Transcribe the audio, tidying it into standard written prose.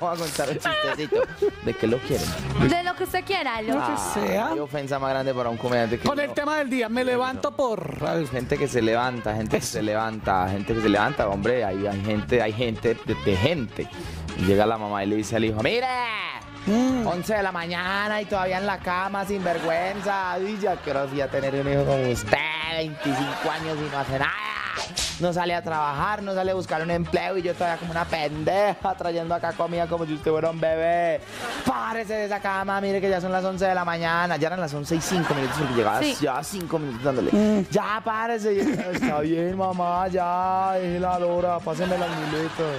Voy a contar un chistecito. ¿De qué lo quieren? De lo que usted quiera. Lo que sea. Qué ofensa más grande para un comediante. Con el tema del día, me levanto por... Gente que se levanta, gente que se levanta. Hombre, hay gente. Y llega la mamá y le dice al hijo, ¡mira! 11 de la mañana y todavía en la cama, sin vergüenza. Y ya quiero tener un hijo como usted, 25 años y no hace nada. No sale a trabajar, no sale a buscar un empleo y yo todavía como una pendeja trayendo acá comida como si usted fuera un bebé. Párese de esa cama, mire que ya son las 11 de la mañana. Ya eran las 11:05 porque llegaba ya 5 minutos dándole. Ya párese. Y yo, está bien, mamá, ya, es la hora, pásenme las muletas.